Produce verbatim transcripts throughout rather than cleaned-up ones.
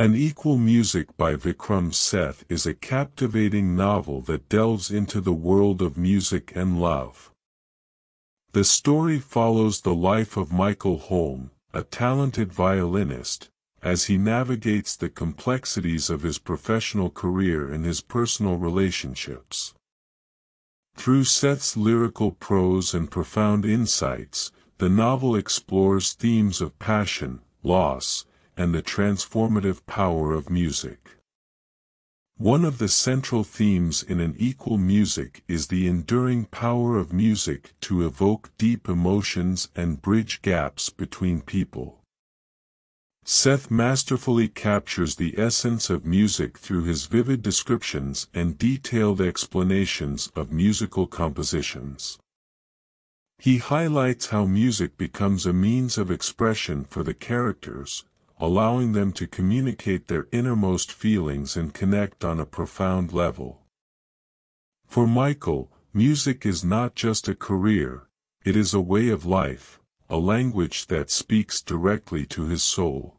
An Equal Music by Vikram Seth is a captivating novel that delves into the world of music and love. The story follows the life of Michael Holme, a talented violinist, as he navigates the complexities of his professional career and his personal relationships. Through Seth's lyrical prose and profound insights, the novel explores themes of passion, loss, and the transformative power of music. One of the central themes in An Equal Music is the enduring power of music to evoke deep emotions and bridge gaps between people. Seth masterfully captures the essence of music through his vivid descriptions and detailed explanations of musical compositions. He highlights how music becomes a means of expression for the characters, allowing them to communicate their innermost feelings and connect on a profound level. For Michael, music is not just a career, it is a way of life, a language that speaks directly to his soul.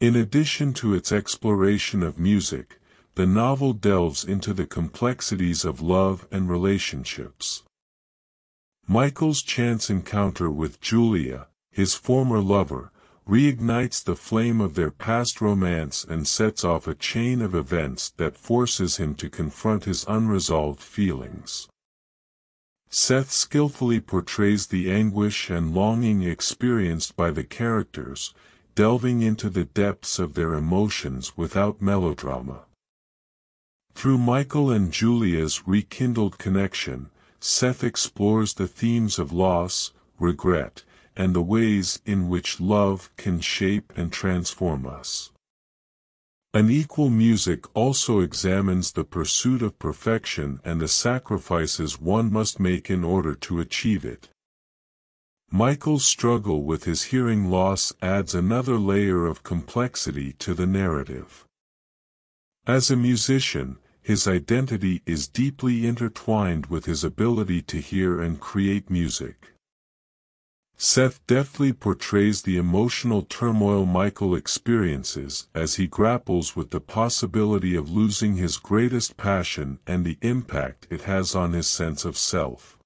In addition to its exploration of music, the novel delves into the complexities of love and relationships. Michael's chance encounter with Julia, his former lover, reignites the flame of their past romance and sets off a chain of events that forces him to confront his unresolved feelings. Seth skillfully portrays the anguish and longing experienced by the characters, delving into the depths of their emotions without melodrama. Through Michael and Julia's rekindled connection, Seth explores the themes of loss, regret, and the ways in which love can shape and transform us. An Equal Music also examines the pursuit of perfection and the sacrifices one must make in order to achieve it. Michael's struggle with his hearing loss adds another layer of complexity to the narrative. As a musician, his identity is deeply intertwined with his ability to hear and create music. Seth deftly portrays the emotional turmoil Michael experiences as he grapples with the possibility of losing his greatest passion and the impact it has on his sense of self.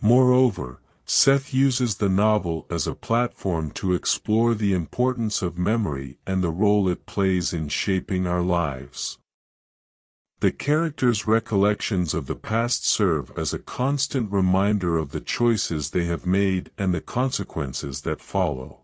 Moreover, Seth uses the novel as a platform to explore the importance of memory and the role it plays in shaping our lives. The characters' recollections of the past serve as a constant reminder of the choices they have made and the consequences that follow.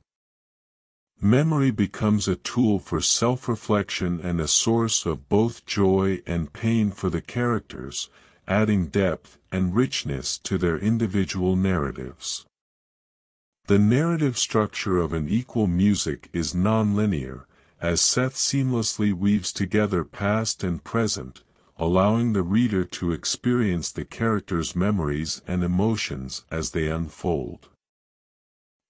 Memory becomes a tool for self-reflection and a source of both joy and pain for the characters, adding depth and richness to their individual narratives. The narrative structure of An Equal Music is non-linear, as Seth seamlessly weaves together past and present, allowing the reader to experience the characters' memories and emotions as they unfold.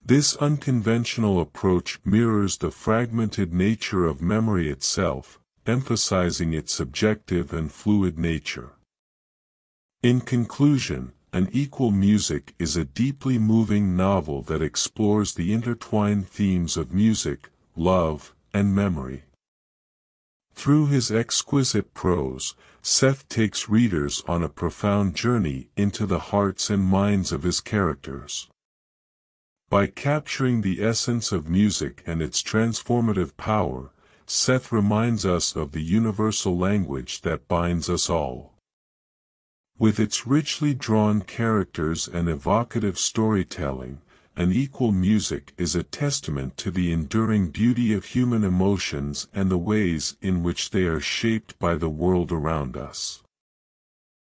This unconventional approach mirrors the fragmented nature of memory itself, emphasizing its subjective and fluid nature. In conclusion, An Equal Music is a deeply moving novel that explores the intertwined themes of music, love, and memory. Through his exquisite prose, Seth takes readers on a profound journey into the hearts and minds of his characters. By capturing the essence of music and its transformative power, Seth reminds us of the universal language that binds us all. With its richly drawn characters and evocative storytelling, An Equal Music is a testament to the enduring beauty of human emotions and the ways in which they are shaped by the world around us.